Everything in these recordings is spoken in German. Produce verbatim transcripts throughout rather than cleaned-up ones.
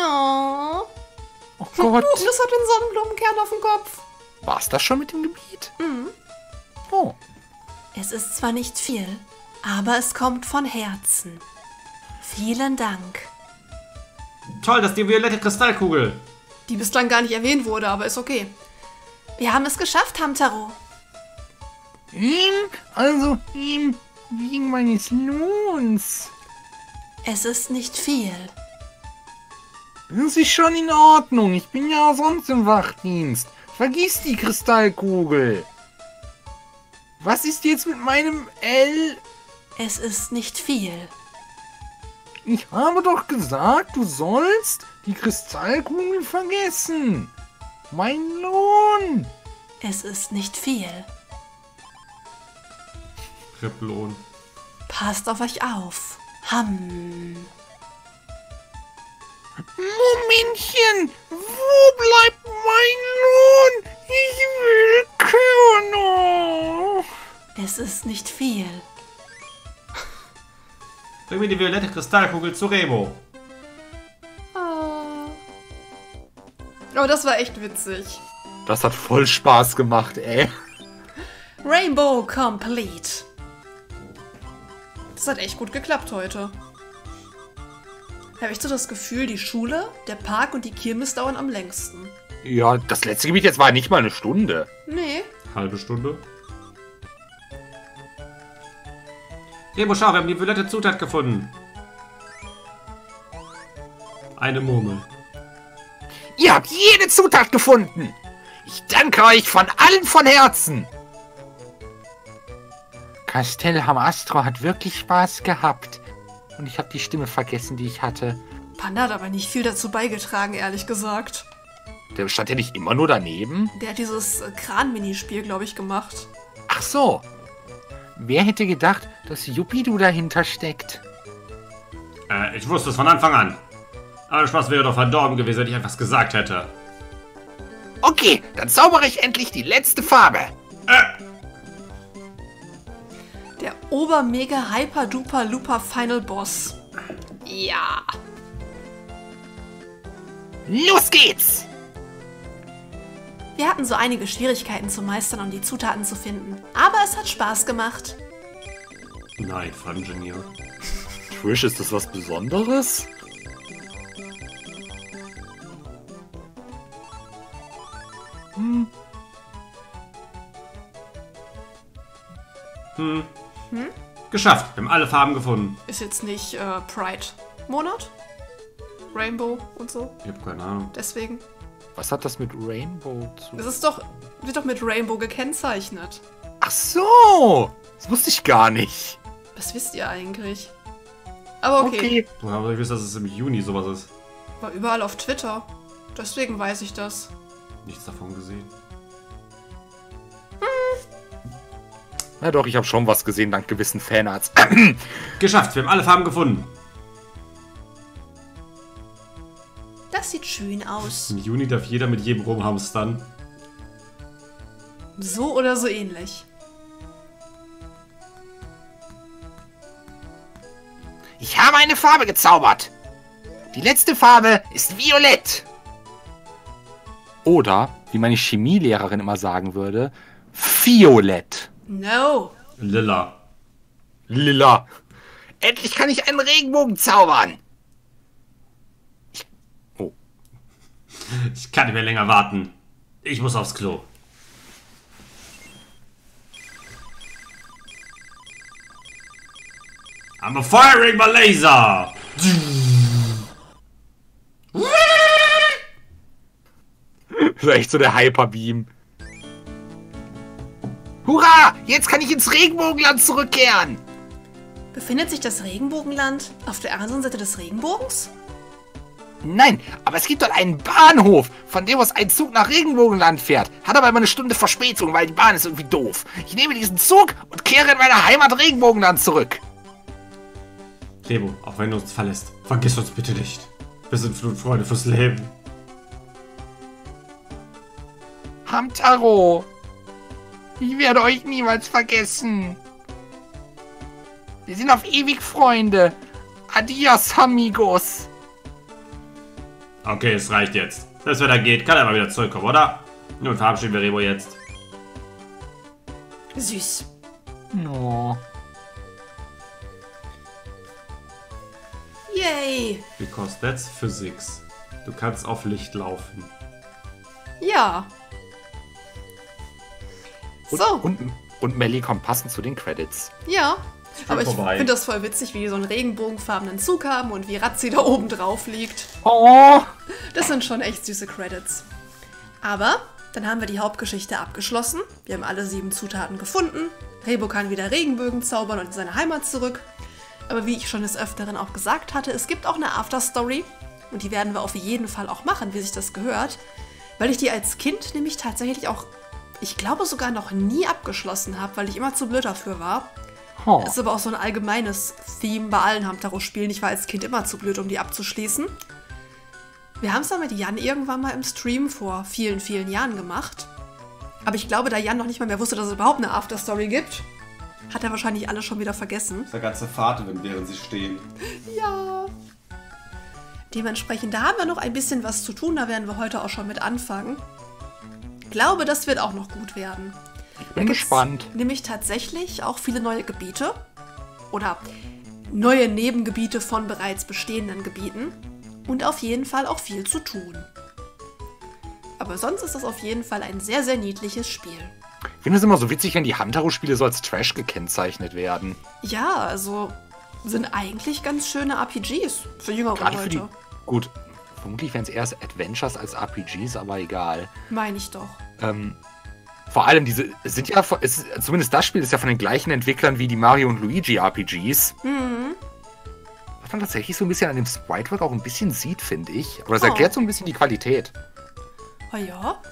Oh. Oh Gott. Oh, das hat den Sonnenblumenkern auf dem Kopf. War's das schon mit dem Gebiet? Mhm. Oh. Es ist zwar nicht viel, aber es kommt von Herzen. Vielen Dank. Toll, dass die violette Kristallkugel. Die bislang gar nicht erwähnt wurde, aber ist okay. Wir haben es geschafft, Hamtaro. Ihm, also ihm, wegen meines Lohns. Es ist nicht viel. Das ist schon in Ordnung. Ich bin ja sonst im Wachdienst. Vergiss die Kristallkugel. Was ist jetzt mit meinem L? Es ist nicht viel. Ich habe doch gesagt, du sollst die Kristallkugel vergessen. Mein Lohn. Es ist nicht viel. Ripplohn. Passt auf euch auf. Ham. Momentchen, wo bleibt mein Lohn? Ich will Körner. Es ist nicht viel. Bring mir die violette Kristallkugel zu Rebo. Oh. Oh, das war echt witzig. Das hat voll Spaß gemacht, ey. Rainbow complete. Das hat echt gut geklappt heute. Habe ich so das Gefühl, die Schule, der Park und die Kirmes dauern am längsten. Ja, das letzte Gebiet jetzt war nicht mal eine Stunde. Nee. Halbe Stunde. Rebo, schau, wir haben die violette Zutat gefunden. Eine Murmel. Ihr habt jede Zutat gefunden. Ich danke euch von allem von Herzen. Castel Hamastro hat wirklich Spaß gehabt. Und ich habe die Stimme vergessen, die ich hatte. Panda hat aber nicht viel dazu beigetragen, ehrlich gesagt. Der stand ja nicht immer nur daneben. Der hat dieses Kran-Minispiel, glaube ich, gemacht. Ach so. Wer hätte gedacht, dass Yuppidu dahinter steckt? Äh, ich wusste es von Anfang an. Aber der Spaß wäre doch verdorben gewesen, wenn ich etwas gesagt hätte. Okay, dann zaubere ich endlich die letzte Farbe. Äh. Der Ober-Mega-Hyper-Duper-Luper-Final-Boss. Ja. Los geht's! Wir hatten so einige Schwierigkeiten zu meistern, um die Zutaten zu finden. Aber es hat Spaß gemacht. Nein, Fungenier. Trish, ist das was Besonderes? Hm. Hm. Hm? Geschafft. Wir haben alle Farben gefunden. Ist jetzt nicht äh, Pride-Monat? Rainbow und so? Ich hab keine Ahnung. Deswegen. Was hat das mit Rainbow zu? Es ist doch, wird doch mit Rainbow gekennzeichnet. Ach so. Das wusste ich gar nicht. Was wisst ihr eigentlich? Aber okay. okay. Du hast nicht gewusst, dass es im Juni sowas ist. War überall auf Twitter. Deswegen weiß ich das. Nichts davon gesehen. Na doch, ich habe schon was gesehen, dank gewissen Fanarts. Geschafft, wir haben alle Farben gefunden. Das sieht schön aus. Im Juni darf jeder mit jedem rumhamstern. So oder so ähnlich. Ich habe eine Farbe gezaubert. Die letzte Farbe ist violett. Oder, wie meine Chemielehrerin immer sagen würde, violett. No. Lilla. Lilla. Endlich kann ich einen Regenbogen zaubern. Ich... Oh. Ich kann nicht mehr länger warten. Ich muss aufs Klo. I'm firing my laser. Das ist echt so der Hyperbeam. Hurra! Jetzt kann ich ins Regenbogenland zurückkehren! Befindet sich das Regenbogenland auf der anderen Seite des Regenbogens? Nein, aber es gibt dort einen Bahnhof, von dem aus ein Zug nach Regenbogenland fährt. Hat aber immer eine Stunde Verspätung, weil die Bahn ist irgendwie doof. Ich nehme diesen Zug und kehre in meine Heimat Regenbogenland zurück. Rebo, auch wenn du uns verlässt, vergiss uns bitte nicht. Wir sind Freunde fürs Leben. Hamtaro! Ich werde euch niemals vergessen. Wir sind auf ewig Freunde. Adios, amigos. Okay, es reicht jetzt. Das Wetter geht, kann er mal wieder zurückkommen, oder? Nun verabschieden wir Rebo jetzt. Süß. No. Yay. Because that's physics. Du kannst auf Licht laufen. Ja. Und, so. Und, und Melly kommt passend zu den Credits. Ja. Aber ich finde das voll witzig, wie die so einen regenbogenfarbenen Zug haben und wie Ratzi da oben drauf liegt. Oh! Das sind schon echt süße Credits. Aber dann haben wir die Hauptgeschichte abgeschlossen. Wir haben alle sieben Zutaten gefunden. Rebo kann wieder Regenbögen zaubern und in seine Heimat zurück. Aber wie ich schon des Öfteren auch gesagt hatte, es gibt auch eine Afterstory. Und die werden wir auf jeden Fall auch machen, wie sich das gehört. Weil ich die als Kind nämlich tatsächlich auch, ich glaube sogar noch nie abgeschlossen habe, weil ich immer zu blöd dafür war. Oh. Das ist aber auch so ein allgemeines Theme bei allen Hamtaro-Spielen. Ich war als Kind immer zu blöd, um die abzuschließen. Wir haben es dann mit Jan irgendwann mal im Stream vor vielen, vielen Jahren gemacht. Aber ich glaube, da Jan noch nicht mal mehr wusste, dass es überhaupt eine Afterstory gibt, hat er wahrscheinlich alles schon wieder vergessen. Das ist eine ganze Fahrt, während sie stehen. Ja. Dementsprechend, da haben wir noch ein bisschen was zu tun. Da werden wir heute auch schon mit anfangen. Ich glaube, das wird auch noch gut werden. Ich bin gespannt. Nämlich tatsächlich auch viele neue Gebiete oder neue Nebengebiete von bereits bestehenden Gebieten und auf jeden Fall auch viel zu tun. Aber sonst ist das auf jeden Fall ein sehr, sehr niedliches Spiel. Ich finde es immer so witzig, wenn die Hamtaro-Spiele so als Trash gekennzeichnet werden. Ja, also sind eigentlich ganz schöne R P Gs für jüngere Leute. Für die, gut, vermutlich wären es eher Adventures als R P Gs, aber egal. Meine ich doch. Ähm... Vor allem diese sind ja, ist, zumindest das Spiel ist ja von den gleichen Entwicklern wie die Mario und Luigi R P Gs. Mhm. Was man tatsächlich so ein bisschen an dem Spritework auch ein bisschen sieht, finde ich. Aber das oh. erklärt so ein bisschen die Qualität. Oh ja.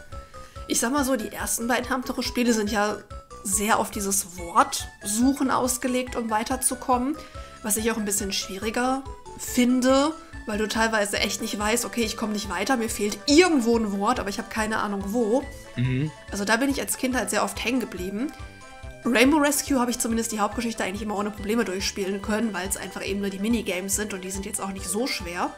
Ich sag mal so, die ersten beiden Hamtaro-Spiele sind ja sehr auf dieses Wort suchen ausgelegt, um weiterzukommen. Was ich auch ein bisschen schwieriger finde, weil du teilweise echt nicht weißt, okay, ich komme nicht weiter, mir fehlt irgendwo ein Wort, aber ich habe keine Ahnung wo. Mhm. Also da bin ich als Kind halt sehr oft hängen geblieben. Rainbow Rescue habe ich zumindest die Hauptgeschichte eigentlich immer ohne Probleme durchspielen können, weil es einfach eben nur die Minigames sind und die sind jetzt auch nicht so schwer.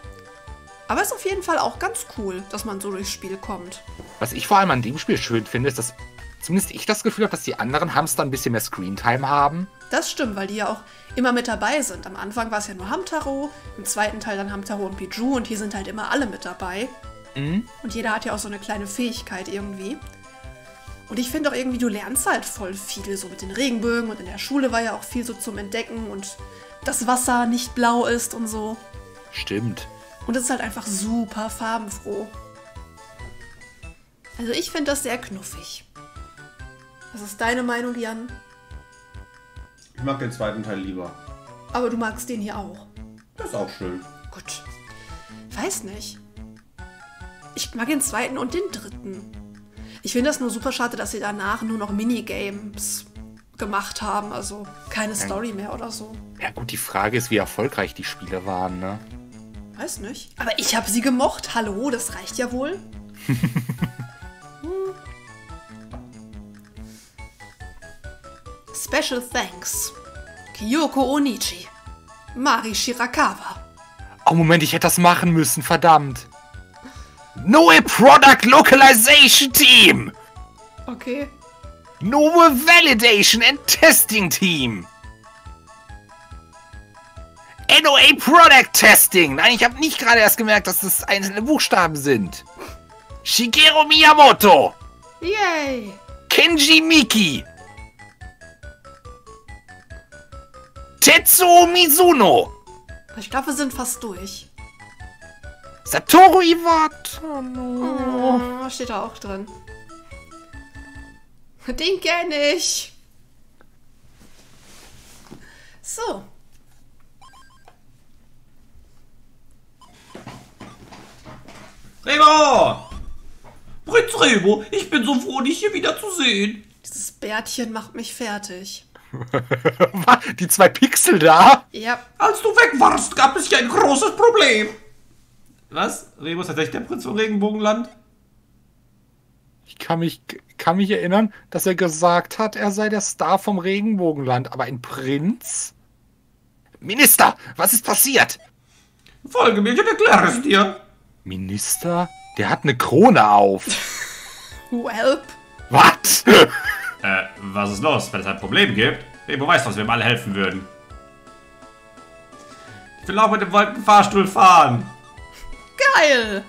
Aber es ist auf jeden Fall auch ganz cool, dass man so durchs Spiel kommt. Was ich vor allem an dem Spiel schön finde, ist, dass zumindest ich das Gefühl habe, dass die anderen Hamster ein bisschen mehr Screentime haben. Das stimmt, weil die ja auch immer mit dabei sind. Am Anfang war es ja nur Hamtaro, im zweiten Teil dann Hamtaro und Bijou und hier sind halt immer alle mit dabei. Mhm. Und jeder hat ja auch so eine kleine Fähigkeit irgendwie. Und ich finde auch irgendwie, du lernst halt voll viel, so mit den Regenbögen und in der Schule war ja auch viel so zum Entdecken und das Wasser nicht blau ist und so. Stimmt. Und es ist halt einfach super farbenfroh. Also ich finde das sehr knuffig. Was ist deine Meinung, Jan? Ich mag den zweiten Teil lieber. Aber du magst den hier auch? Das ist auch schön. Gut. Weiß nicht. Ich mag den zweiten und den dritten. Ich finde das nur super schade, dass sie danach nur noch Minigames gemacht haben. Also keine Story mehr oder so. Ja gut, die Frage ist, wie erfolgreich die Spiele waren, ne? Weiß nicht. Aber ich habe sie gemocht. Hallo, das reicht ja wohl. Hm. Special Thanks. Kiyoko Onishi. Mari Shirakawa. Oh Moment, ich hätte das machen müssen, verdammt. Noe Product Localization Team. Okay. Noe Validation and Testing Team. N O A Product Testing. Nein, ich habe nicht gerade erst gemerkt, dass das einzelne Buchstaben sind. Shigeru Miyamoto. Yay. Kenji Miki. Tetsuo Mizuno. Ich glaube, wir sind fast durch. Satoru Iwata. Oh, no. Oh, steht da auch drin. Den kenne ich. So. Rebo! Prinz Rebo, ich bin so froh, dich hier wieder zu sehen. Dieses Bärtchen macht mich fertig. Die zwei Pixel da? Ja. Als du weg warst, gab es ja ein großes Problem. Was? Rebo ist tatsächlich der Prinz vom Regenbogenland? Ich kann mich, kann mich erinnern, dass er gesagt hat, er sei der Star vom Regenbogenland. Aber ein Prinz? Minister, was ist passiert? Folge mir, ich erkläre es dir. Minister? Der hat eine Krone auf. Welp. Was? äh, was ist los? Wenn es ein Problem gibt, Rebo weiß, dass wir ihm alle helfen würden. Ich will auch mit dem Wolkenfahrstuhl fahren. Geil.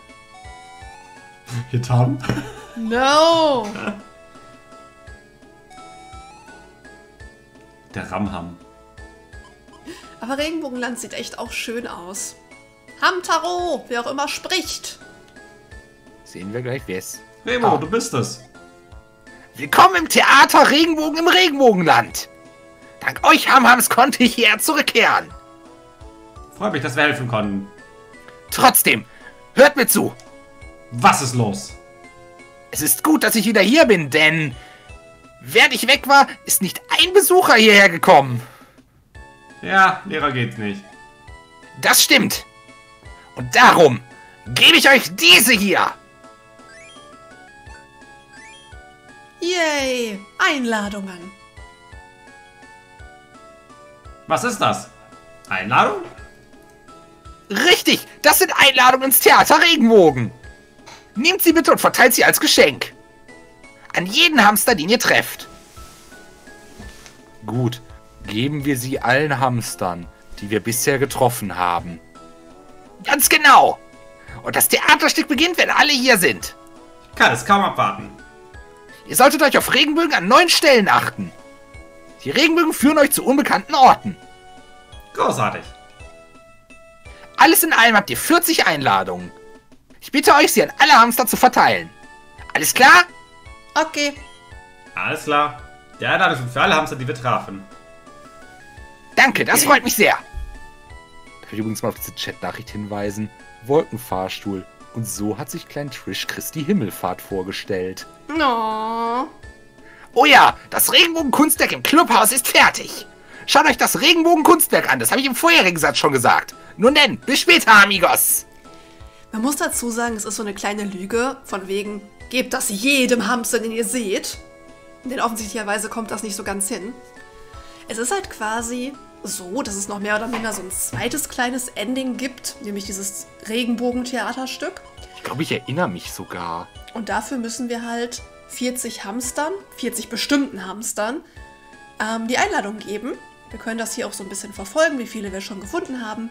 Hier, Tom? No. Der Ramham. Aber Regenbogenland sieht echt auch schön aus. Hamtaro, wer auch immer spricht. Sehen wir gleich, wer es. Rebo, ah. du bist es. Willkommen im Theater Regenbogen im Regenbogenland. Dank euch, Hamhams, konnte ich hierher zurückkehren. Freue mich, dass wir helfen konnten. Trotzdem, hört mir zu. Was ist los? Es ist gut, dass ich wieder hier bin, denn während ich weg war, ist nicht ein Besucher hierher gekommen. Ja, Lehrer geht's nicht. Das stimmt. Und darum gebe ich euch diese hier. Yay, Einladungen. Was ist das? Einladung? Richtig, das sind Einladungen ins Theater Regenbogen. Nehmt sie bitte und verteilt sie als Geschenk. An jeden Hamster, den ihr trefft. Gut, geben wir sie allen Hamstern, die wir bisher getroffen haben. Ganz genau. Und das Theaterstück beginnt, wenn alle hier sind. Ich kann es kaum abwarten. Ihr solltet euch auf Regenbögen an neuen Stellen achten. Die Regenbögen führen euch zu unbekannten Orten. Großartig. Alles in allem habt ihr vierzig Einladungen. Ich bitte euch, sie an alle Hamster zu verteilen. Alles klar? Okay. Alles klar. Die Einladung sind für alle Hamster, die wir trafen. Danke, das freut mich sehr. Darf ich übrigens mal auf diese Chat-Nachricht hinweisen? Wolkenfahrstuhl. Und so hat sich Klein Trish Christi Himmelfahrt vorgestellt. No. Oh ja, das Regenbogenkunstwerk im Clubhaus ist fertig. Schaut euch das Regenbogenkunstwerk an. Das habe ich im vorherigen Satz schon gesagt. Nun denn, bis später, amigos. Man muss dazu sagen, es ist so eine kleine Lüge. Von wegen, gebt das jedem Hamster, den ihr seht. Denn offensichtlicherweise kommt das nicht so ganz hin. Es ist halt quasi so, dass es noch mehr oder minder so ein zweites kleines Ending gibt. Nämlich dieses Regenbogentheaterstück. Ich glaube, ich erinnere mich sogar. Und dafür müssen wir halt vierzig Hamstern, vierzig bestimmten Hamstern, ähm, die Einladung geben. Wir können das hier auch so ein bisschen verfolgen, wie viele wir schon gefunden haben.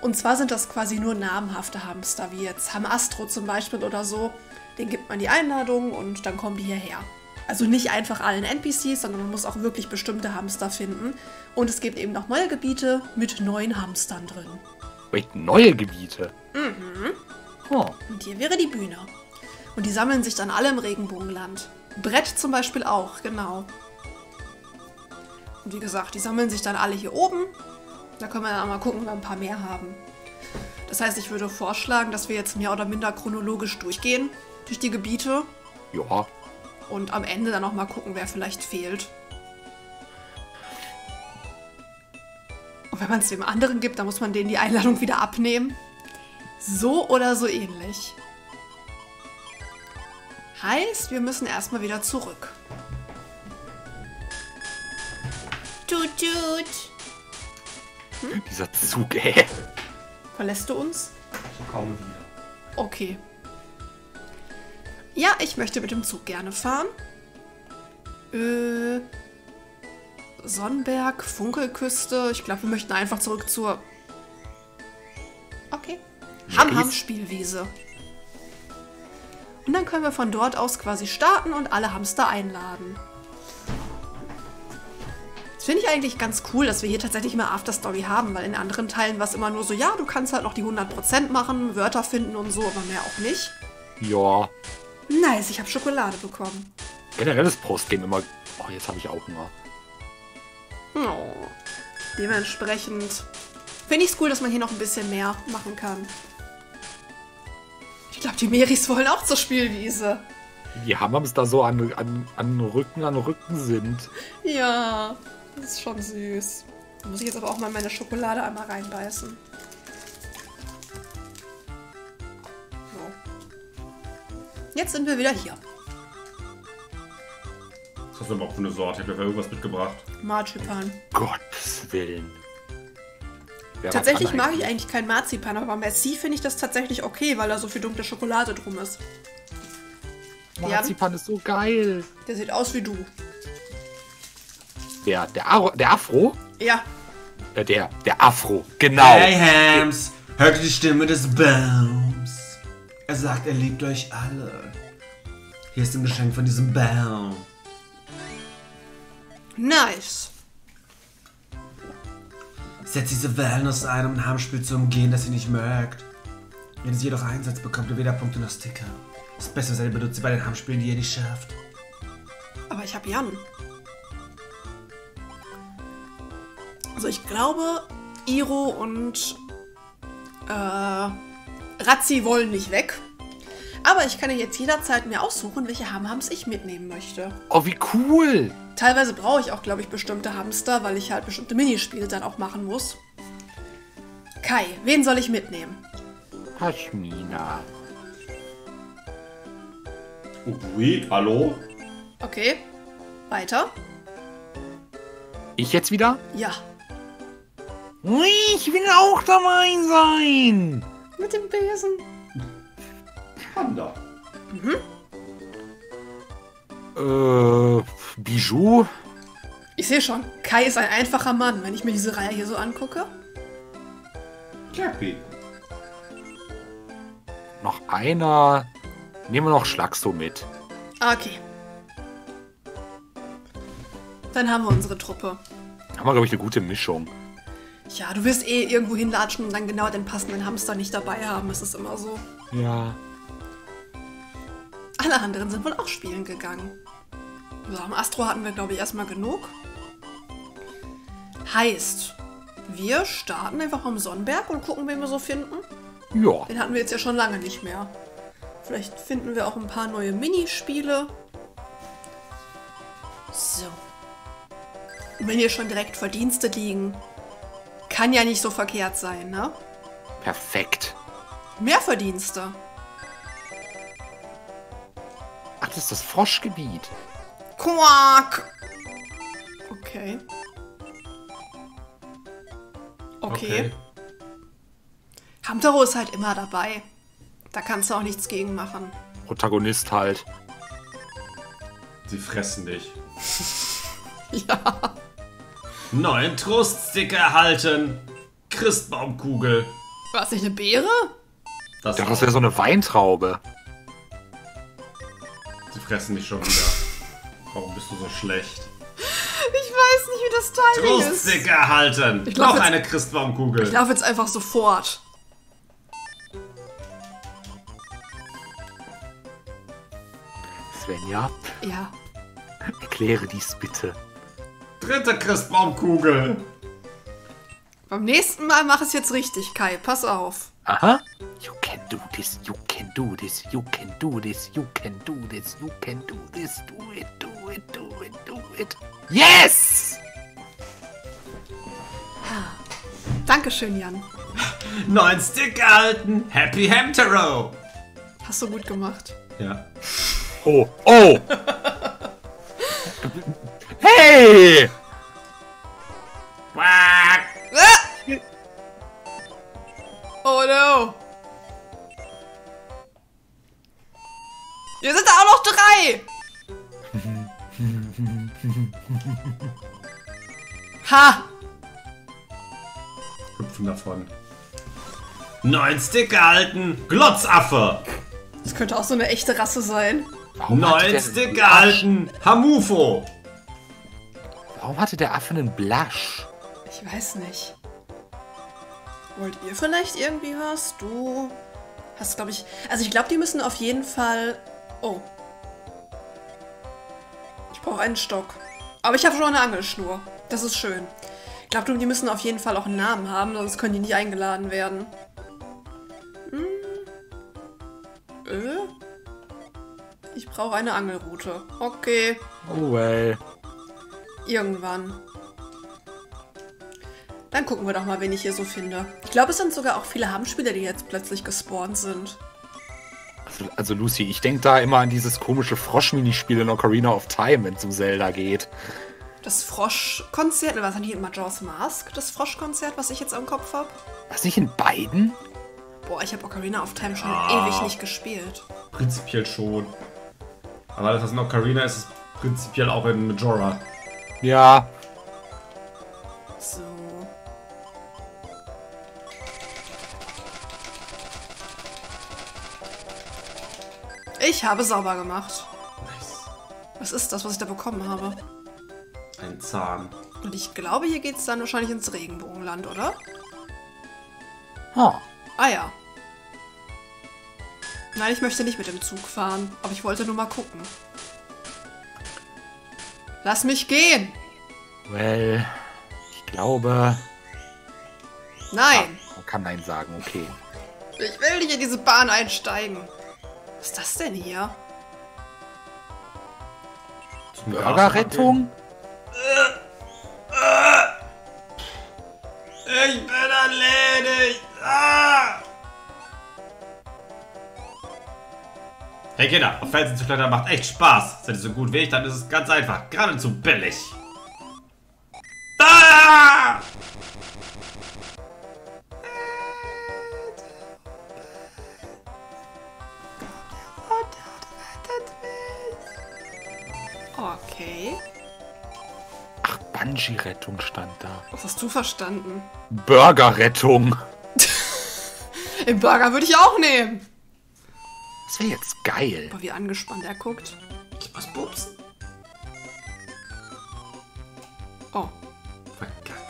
Und zwar sind das quasi nur namhafte Hamster, wie jetzt Hamastro zum Beispiel oder so. Den gibt man die Einladung und dann kommen die hierher. Also nicht einfach allen N P Cs, sondern man muss auch wirklich bestimmte Hamster finden. Und es gibt eben noch neue Gebiete mit neuen Hamstern drin. Wait, neue Gebiete? Mhm. Oh. Und hier wäre die Bühne. Und die sammeln sich dann alle im Regenbogenland. Brett zum Beispiel auch, genau. Und wie gesagt, die sammeln sich dann alle hier oben. Da können wir dann auch mal gucken, ob wir ein paar mehr haben. Das heißt, ich würde vorschlagen, dass wir jetzt mehr oder minder chronologisch durchgehen. Durch die Gebiete. Ja. Und am Ende dann auch mal gucken, wer vielleicht fehlt. Und wenn man es dem anderen gibt, dann muss man denen die Einladung wieder abnehmen. So oder so ähnlich. Heißt, wir müssen erstmal wieder zurück. Tut, tut. Hm? Dieser Zug, ey. Verlässt du uns? Ich komme wieder. Okay. Ja, ich möchte mit dem Zug gerne fahren. Äh. Sonnenberg, Funkelküste. Ich glaube, wir möchten einfach zurück zur. Okay. Ham-Ham-Spielwiese. Und dann können wir von dort aus quasi starten und alle Hamster einladen. Finde ich eigentlich ganz cool, dass wir hier tatsächlich mal Afterstory haben, weil in anderen Teilen war es immer nur so, ja, du kannst halt noch die hundert Prozent machen, Wörter finden und so, aber mehr auch nicht. Ja. Nice, ich habe Schokolade bekommen. Generell ist Postgame immer... Oh, jetzt habe ich auch Hunger. Oh. Dementsprechend finde ich es cool, dass man hier noch ein bisschen mehr machen kann. Ich glaube, die Meris wollen auch zur Spielwiese. Die Hammams da so an, an, an Rücken an Rücken sind. Ja. Das ist schon süß. Da muss ich jetzt aber auch mal meine Schokolade einmal reinbeißen. So. Jetzt sind wir wieder hier. Was hast du überhaupt für eine Sorte? Ich habe irgendwas mitgebracht. Marzipan. Um Gottes Willen. Tatsächlich mag ich eigentlich kein Marzipan, aber bei Merci finde ich das tatsächlich okay, weil da so viel dunkle Schokolade drum ist. Marzipan Jan? Ist so geil. Der sieht aus wie du. Der, der, Aro, der Afro? Ja. Der, der, der Afro, genau. Hey Hams, hört die Stimme des Baums. Er sagt, er liebt euch alle. Hier ist ein Geschenk von diesem Baum. Nice. Setzt diese Wellness ein, um ein Harmspiel zu umgehen, das ihr nicht mögt. Wenn es jedoch Einsatz bekommt, ihr weder Punkte noch Sticker. Das Beste ist, ihr benutzt sie bei den Harmspielen, die ihr nicht schafft. Aber ich habe Jan. Also ich glaube, Iro und äh, Razzi wollen nicht weg. Aber ich kann ja jetzt jederzeit mir aussuchen, welche Hamhams ich mitnehmen möchte. Oh, wie cool! Teilweise brauche ich auch, glaube ich, bestimmte Hamster, weil ich halt bestimmte Minispiele dann auch machen muss. Kai, wen soll ich mitnehmen? Pashmina. Oui, hallo? Okay, weiter. Ich jetzt wieder? Ja. Oui, ich will auch dabei sein! Mit dem Besen. Panda. Mhm. Äh, Bijou? Ich sehe schon, Kai ist ein einfacher Mann, wenn ich mir diese Reihe hier so angucke. Cappy. Noch einer. Nehmen wir noch Schlagso mit. Okay. Dann haben wir unsere Truppe. Haben wir, glaube ich, eine gute Mischung. Ja, du wirst eh irgendwo hinlatschen und dann genau den passenden Hamster nicht dabei haben. Es ist immer so. Ja. Alle anderen sind wohl auch spielen gegangen. So, am Astro hatten wir, glaube ich, erstmal genug. Heißt, wir starten einfach am Sonnenberg und gucken, wen wir so finden. Ja. Den hatten wir jetzt ja schon lange nicht mehr. Vielleicht finden wir auch ein paar neue Minispiele. So. Und wenn hier schon direkt Verdienste liegen, kann ja nicht so verkehrt sein, ne? Perfekt. Mehr Verdienste. Ach, das ist das Froschgebiet. Quack! Okay. Okay. Okay. Hamtaro ist halt immer dabei. Da kannst du auch nichts gegen machen. Protagonist halt. Sie fressen dich. Ja. Neuen Troststicker erhalten. Christbaumkugel. War es nicht eine Beere? Das, ja, das wäre so eine Weintraube. Sie fressen dich schon wieder. Warum bist du so schlecht? Ich weiß nicht, wie das Timing ist. Troststicker erhalten. Ich Noch jetzt, eine Christbaumkugel. Ich laufe jetzt einfach sofort. Svenja? Ja. Erkläre dies bitte. Dritte Christbaumkugel. Beim nächsten Mal mach es jetzt richtig, Kai. Pass auf. Aha. You can do this, you can do this, you can do this, you can do this, you can do this. Do it, do it, do it, do it. Yes! Dankeschön, Jan. Neuen Stick erhalten. Happy Hamtaro. Hast du gut gemacht. Ja. Oh, oh! Hey! Ah! Oh no! Hier sind da auch noch drei! Ha! Hüpfen davon. Neun Sticker halten! Glotzaffe! Das könnte auch so eine echte Rasse sein. Warum Neun Sticker halten! Hamufo! Warum hatte der Affe einen Blush? Ich weiß nicht. Wollt ihr vielleicht irgendwie was? Du hast, glaube ich... Also ich glaube, die müssen auf jeden Fall... Oh. Ich brauche einen Stock. Aber ich habe schon eine Angelschnur. Das ist schön. Ich glaube, die müssen auf jeden Fall auch einen Namen haben, sonst können die nie eingeladen werden. Hm. Äh? Ich brauche eine Angelrute. Okay. Oh, well. Irgendwann. Dann gucken wir doch mal, wen ich hier so finde. Ich glaube, es sind sogar auch viele Hamspieler, die jetzt plötzlich gespawnt sind. Also, also Lucy, ich denke da immer an dieses komische Frosch-Minispiel in Ocarina of Time, wenn es um Zelda geht. das Froschkonzert, oder was war das nicht, Majora's Mask? Das Froschkonzert, was ich jetzt am Kopf habe? Was nicht in beiden? Boah, ich habe Ocarina of Time schon ja. ewig nicht gespielt. Prinzipiell schon. Aber das, was in Ocarina ist, ist prinzipiell auch in Majora. Ja. So. Ich habe sauber gemacht. Nice. Was ist das, was ich da bekommen habe? Ein Zahn. Und ich glaube, hier geht es dann wahrscheinlich ins Regenbogenland, oder? Oh. Ah ja. Nein, ich möchte nicht mit dem Zug fahren, aber ich wollte nur mal gucken. Lass mich gehen! Well, ich glaube... Nein! Ah, man kann Nein sagen, okay. Ich will nicht in diese Bahn einsteigen. Was ist das denn hier? Bürgerrettung? Ich bin erledigt! Ah! Hey Kinder, auf Felsen zu klettern macht echt Spaß. Seid ihr so gut wie ich, dann ist es ganz einfach. Geradezu billig. Ah! Okay. Ach, Bungee-Rettung stand da. Was hast du verstanden? Burger-Rettung. Den Burger würde ich auch nehmen. Das wäre jetzt geil. Boah, wie angespannt er guckt. Ich muss pupsen. Oh. Verkackt.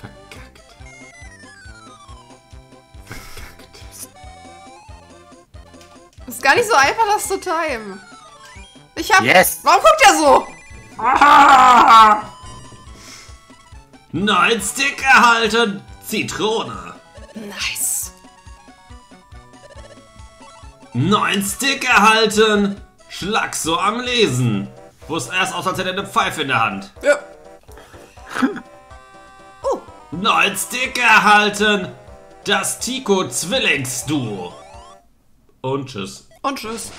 Verkackt. Verkackt. Ist gar nicht so einfach, das zu timen. Ich hab... Yes. Warum guckt er so? Ah! Nein, Stick erhalten. Zitrone. Nice. Neuen Stick erhalten! Schlag so am Lesen! Wusste erst aus, als hätte er eine Pfeife in der Hand. Ja. Oh. Neuen Stick erhalten! Das Tico-Zwillingsduo! Und tschüss. Und tschüss.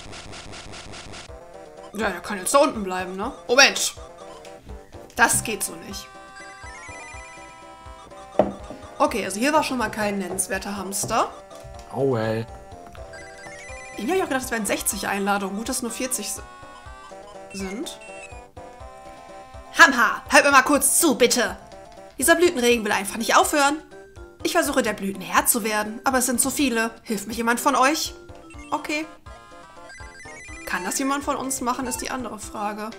Ja, der kann jetzt da unten bleiben, ne? Oh Mensch! Das geht so nicht. Okay, also hier war schon mal kein nennenswerter Hamster. Oh well. Ich habe ja auch gedacht, es wären sechzig Einladungen. Gut, dass nur vierzig sind. Hamha, halt mir mal kurz zu, bitte. Dieser Blütenregen will einfach nicht aufhören. Ich versuche, der Blüten Herr zu werden, aber es sind zu viele. Hilft mir jemand von euch? Okay. Kann das jemand von uns machen, ist die andere Frage.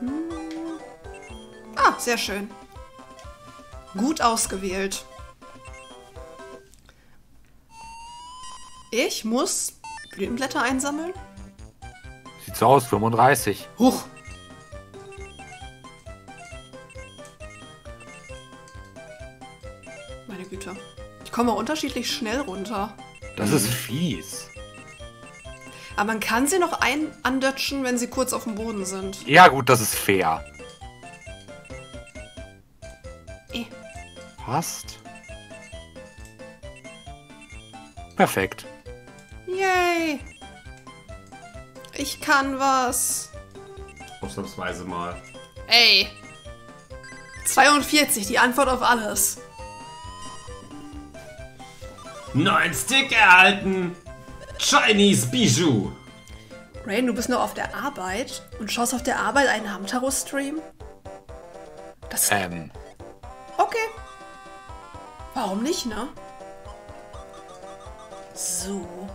Hm. Ah, sehr schön. Gut ausgewählt. Ich muss Blütenblätter einsammeln. Sieht so aus, fünfunddreißig. Huch. Meine Güte. Ich komme unterschiedlich schnell runter. Das ist fies. Aber man kann sie noch ein andötschen, wenn sie kurz auf dem Boden sind. Ja gut, das ist fair. Eh. Passt. Perfekt. Yay! Ich kann was. Ausnahmsweise mal. Ey! zweiundvierzig, die Antwort auf alles. Neuen Stick erhalten! Chinese Bijou! Rain, du bist noch auf der Arbeit und schaust auf der Arbeit einen Hamtaro-Stream? Das. Ähm. Okay. Warum nicht, ne? So.